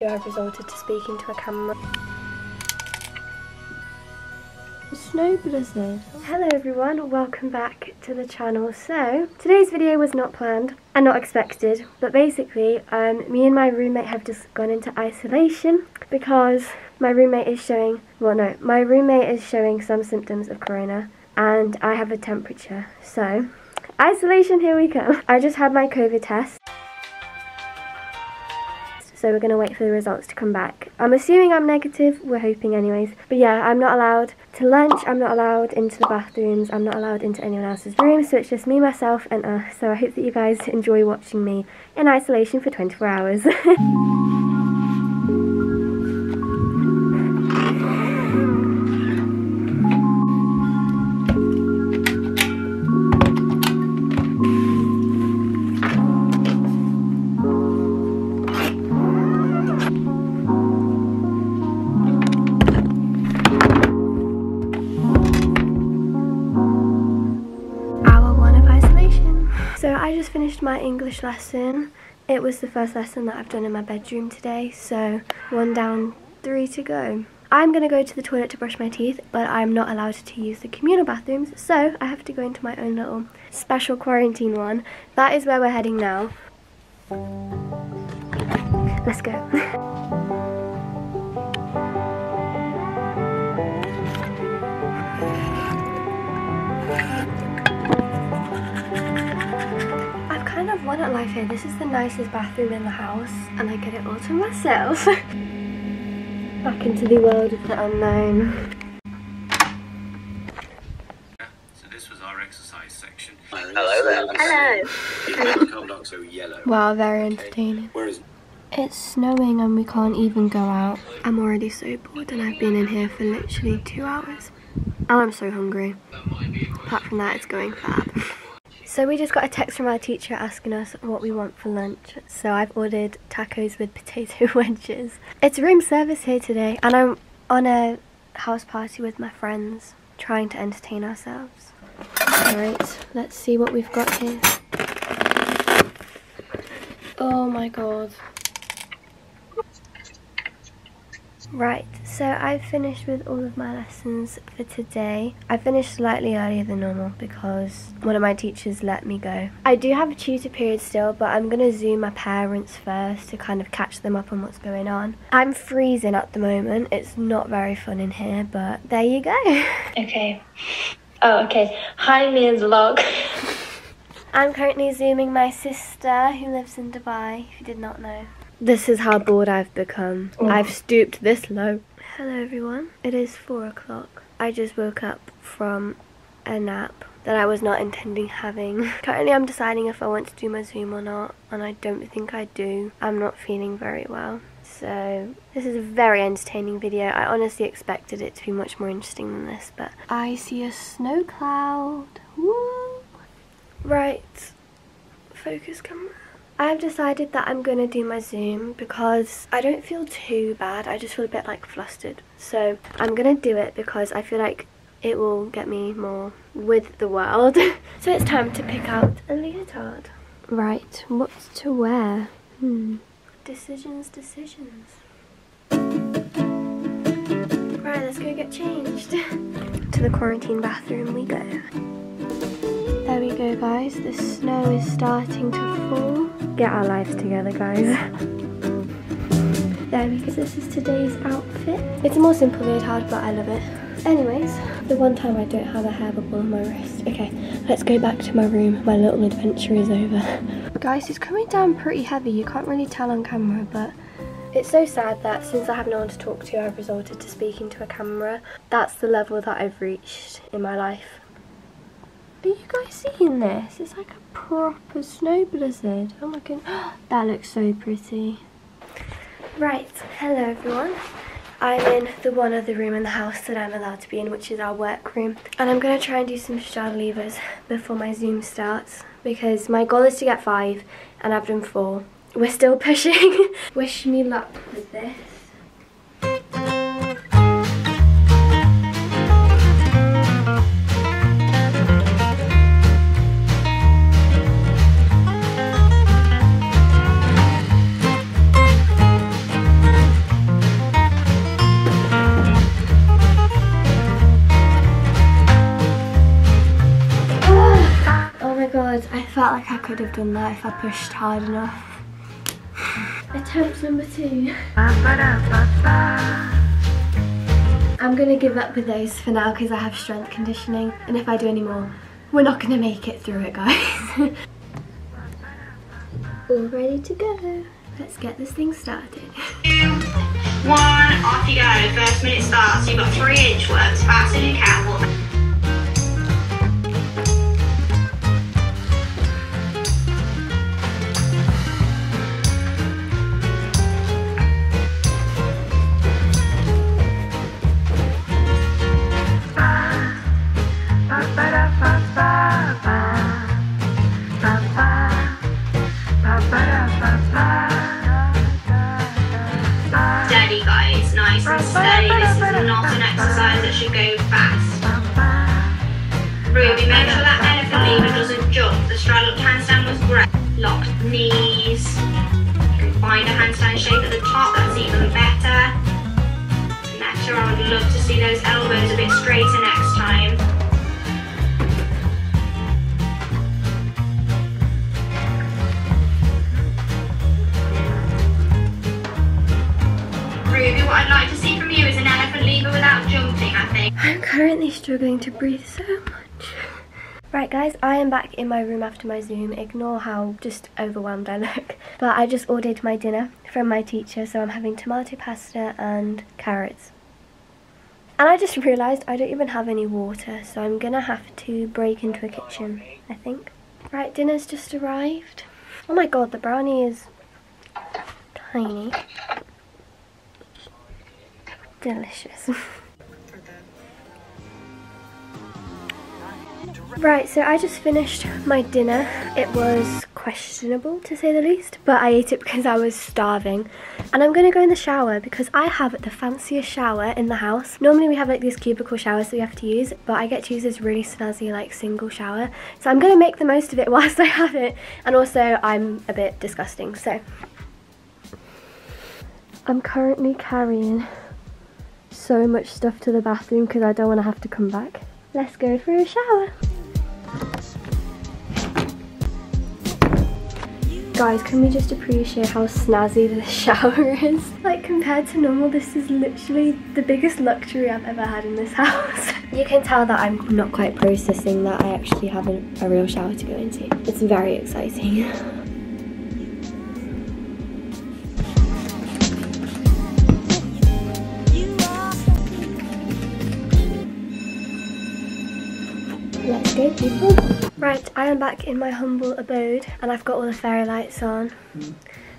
I've resorted to speaking to a camera. A snow blizzard. Hello everyone, welcome back to the channel. So, today's video was not planned and not expected, but basically me and my roommate have just gone into isolation because my roommate is showing some symptoms of corona and I have a temperature. So, isolation, here we come. I just had my COVID test. So we're going to wait for the results to come back. I'm assuming I'm negative, we're hoping anyways. But yeah, I'm not allowed to lunch, I'm not allowed into the bathrooms, I'm not allowed into anyone else's room, so it's just me, myself and us. So I hope that you guys enjoy watching me in isolation for 24 hours. I just finished my English lesson. It was the first lesson that I've done in my bedroom today, so one down, three to go. I'm gonna go to the toilet to brush my teeth, but I'm not allowed to use the communal bathrooms, so I have to go into my own little special quarantine one. That is where we're heading now. Let's go. One at life here. This is the nicest bathroom in the house and I get it all to myself. Back into the world of the unknown. So this was our exercise section. Hello there. Hello. So yellow. Wow, very entertaining. It's snowing and we can't even go out. I'm already so bored and I've been in here for literally 2 hours. And I'm so hungry. Apart from that, it's going fab. So we just got a text from our teacher asking us what we want for lunch. So I've ordered tacos with potato wedges. It's room service here today and I'm on a house party with my friends trying to entertain ourselves. Alright, let's see what we've got here. Oh my god. Right, so I've finished with all of my lessons for today. I finished slightly earlier than normal because one of my teachers let me go. I do have a tutor period still, but I'm going to Zoom my parents first to kind of catch them up on what's going on. I'm freezing at the moment. It's not very fun in here, but there you go. Okay. Oh, okay. Hi, Mia's vlog. I'm currently Zooming my sister who lives in Dubai, if you did not know. This is how bored I've become. Oh. I've stooped this low. Hello everyone. It is 4 o'clock. I just woke up from a nap that I was not intending having. Currently I'm deciding if I want to do my Zoom or not, and I don't think I do. I'm not feeling very well. So this is a very entertaining video. I honestly expected it to be much more interesting than this, but I see a snow cloud. Woo! Right. Focus camera. I've decided that I'm going to do my Zoom because I don't feel too bad, I just feel a bit like flustered. So I'm going to do it because I feel like it will get me more with the world. So it's time to pick out a leotard. Right, what to wear? Decisions. Right, let's go get changed. To the quarantine bathroom we go. There we go guys, the snow is starting to fall. Get our lives together guys. There we go, this is today's outfit. It's a more simple leotard but I love it. Anyways, the one time I don't have a hair bubble on my wrist. Okay, let's go back to my room. My little adventure is over. Guys, it's coming down pretty heavy. You can't really tell on camera, but it's so sad that since I have no one to talk to, I've resorted to speaking to a camera. That's the level that I've reached in my life. Are you guys seeing this? It's like a proper snow blizzard. Oh my goodness. That looks so pretty. Right, hello everyone. I'm in the one other room in the house that I'm allowed to be in, which is our workroom. And I'm going to try and do some chandelivers before my Zoom starts because my goal is to get 5 and I've done 4. We're still pushing. Wish me luck with this. felt like I could have done that if I pushed hard enough. Attempt number 2. I'm gonna give up with those for now because I have strength conditioning, and if I do any more, we're not gonna make it through it, guys. All ready to go. Let's get this thing started. 2, 1, off you go. First minute starts. You've got 3-inch works, fast as you can. I'm currently struggling to breathe so much. Right guys, I am back in my room after my Zoom. Ignore how just overwhelmed I look. But I just ordered my dinner from my teacher, so I'm having tomato pasta and carrots. And I just realised I don't even have any water, so I'm gonna have to break into a kitchen, I think. Right, dinner's just arrived. Oh my god, the brownie is tiny. Delicious. Right, so I just finished my dinner. It was questionable, to say the least, but I ate it because I was starving. And I'm gonna go in the shower because I have the fanciest shower in the house. Normally we have like these cubicle showers that we have to use, but I get to use this really snazzy like single shower. So I'm gonna make the most of it whilst I have it. And also I'm a bit disgusting, so. I'm currently carrying so much stuff to the bathroom because I don't wanna have to come back. Let's go for a shower. Guys, can we just appreciate how snazzy this shower is? Like, compared to normal, this is literally the biggest luxury I've ever had in this house. You can tell that I'm not quite processing that I actually have a real shower to go into. It's very exciting. Let's go, people. Right, I am back in my humble abode and I've got all the fairy lights on.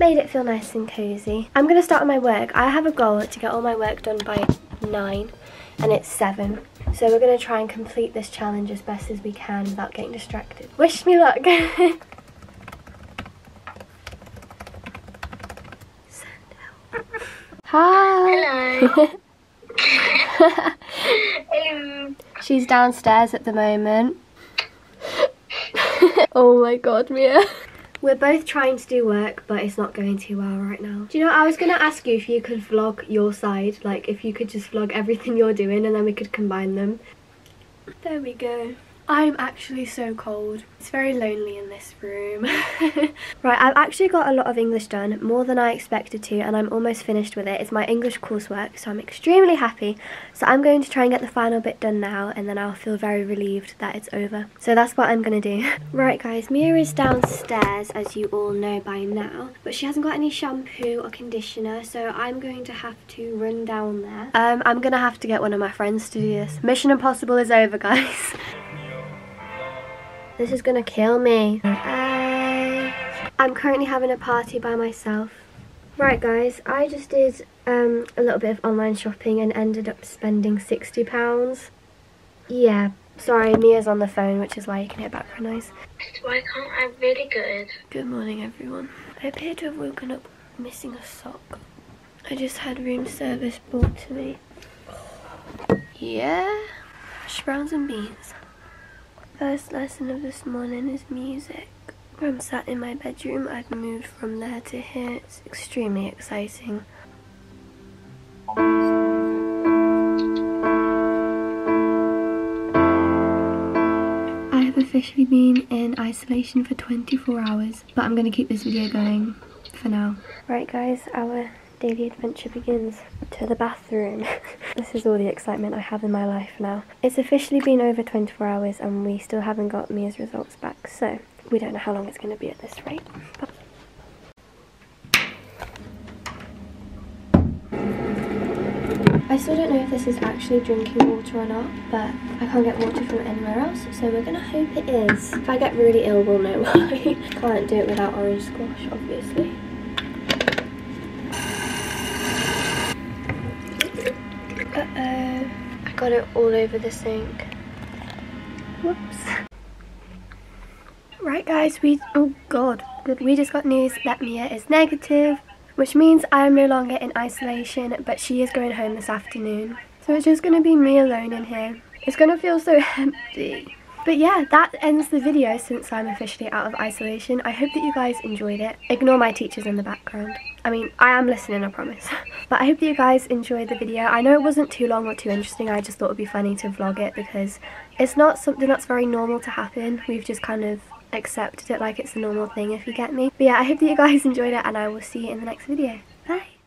Made it feel nice and cozy. I'm gonna start on my work. I have a goal to get all my work done by 9 and it's 7. So we're gonna try and complete this challenge as best as we can without getting distracted. Wish me luck. Send help. Hi. Hello. She's downstairs at the moment. Oh my god, Mia. We're both trying to do work, but it's not going too well right now. Do you know, I was going to ask you if you could vlog your side, like if you could just vlog everything you're doing and then we could combine them. There we go. I'm actually so cold. It's very lonely in this room. Right, I've actually got a lot of English done, more than I expected to, and I'm almost finished with it. It's my English coursework, so I'm extremely happy. So I'm going to try and get the final bit done now, and then I'll feel very relieved that it's over. So that's what I'm gonna do. Right guys, Mia is downstairs, as you all know by now, but she hasn't got any shampoo or conditioner, so I'm going to have to run down there. I'm gonna have to get one of my friends to do this. Mission Impossible is over, guys. This is gonna kill me. I'm currently having a party by myself. Right guys, I just did a little bit of online shopping and ended up spending £60. Yeah, sorry, Mia's on the phone, which is why you can hear background noise. Why can't I really good? Good morning everyone. I appear to have woken up missing a sock. I just had room service brought to me. Yeah, hash browns and beans. First lesson of this morning is music. I'm sat in my bedroom. I've moved from there to here. It's extremely exciting. I have a officially been in isolation for 24 hours, but I'm going to keep this video going for now. Right guys, our daily adventure begins. To the bathroom. This is all the excitement I have in my life now. It's officially been over 24 hours and we still haven't got Mia's results back, so we don't know how long it's going to be at this rate. But I still don't know if this is actually drinking water or not, but I can't get water from anywhere else, so we're gonna hope it is. If I get really ill, we'll know why. Can't do it without orange squash, obviously. Uh-oh. I got it all over the sink. Whoops. Right guys, oh god. We just got news that Mia is negative, which means I am no longer in isolation, but she is going home this afternoon. So it's just going to be me alone in here. It's going to feel so empty. But yeah, that ends the video since I'm officially out of isolation. I hope that you guys enjoyed it. Ignore my teachers in the background. I mean, I am listening, I promise. But I hope that you guys enjoyed the video. I know it wasn't too long or too interesting. I just thought it would be funny to vlog it because it's not something that's very normal to happen. We've just kind of accepted it like it's a normal thing, if you get me. But yeah, I hope that you guys enjoyed it and I will see you in the next video. Bye!